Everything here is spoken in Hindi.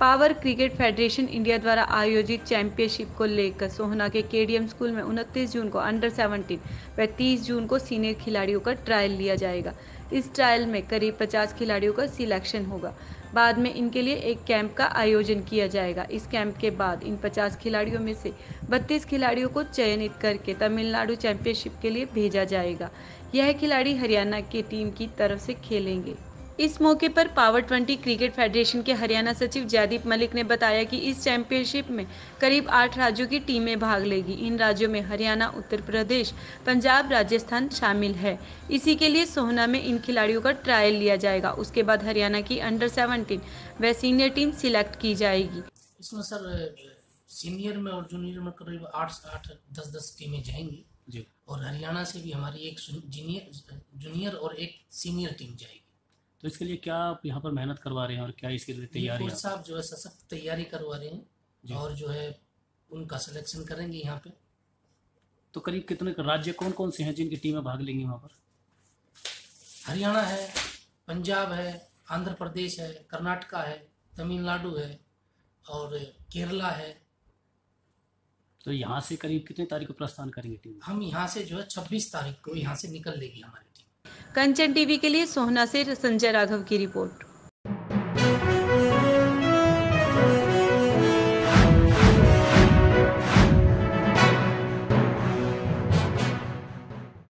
पावर क्रिकेट फेडरेशन इंडिया द्वारा आयोजित चैंपियनशिप को लेकर सोहना के केडीएम स्कूल में 29 जून को अंडर 17 व 30 जून को सीनियर खिलाड़ियों का ट्रायल लिया जाएगा। इस ट्रायल में करीब 50 खिलाड़ियों का सिलेक्शन होगा। बाद में इनके लिए एक कैंप का आयोजन किया जाएगा। इस कैंप के बाद इन 50 खिलाड़ियों में से 32 खिलाड़ियों को चयनित करके तमिलनाडु चैंपियनशिप के लिए भेजा जाएगा। यह खिलाड़ी हरियाणा की टीम की तरफ से खेलेंगे। इस मौके पर पावर 20 क्रिकेट फेडरेशन के हरियाणा सचिव जयदीप मलिक ने बताया कि इस चैंपियनशिप में करीब 8 राज्यों की टीमें भाग लेगी। इन राज्यों में हरियाणा, उत्तर प्रदेश, पंजाब, राजस्थान शामिल है। इसी के लिए सोहना में इन खिलाड़ियों का ट्रायल लिया जाएगा। उसके बाद हरियाणा की अंडर 17 व सीनियर टीम सिलेक्ट की जाएगी। इसमें सर सीनियर में और जूनियर में करीब 8-10 टीमें जाएंगी जी। और हरियाणा से भी हमारी एक जूनियर और एक सीनियर टीम जाएगी। तो इसके लिए क्या आप यहाँ पर मेहनत करवा रहे हैं और क्या इसके लिए तैयारी है? कोच साहब जो है सशक्त तैयारी करवा रहे हैं और जो है उनका सिलेक्शन करेंगे यहाँ पे। तो करीब कितने राज्य कौन कौन से हैं जिनकी टीमें भाग लेंगी वहाँ पर? हरियाणा है, पंजाब है, आंध्र प्रदेश है, कर्नाटका है, तमिलनाडु है और केरला है। तो यहाँ से करीब कितने तारीख को प्रस्थान करेंगी टीम? हम यहाँ से जो है 26 तारीख को यहाँ से निकल लेगी हमारी टीम। कंचन टीवी के लिए सोहना से संजय राघव की रिपोर्ट।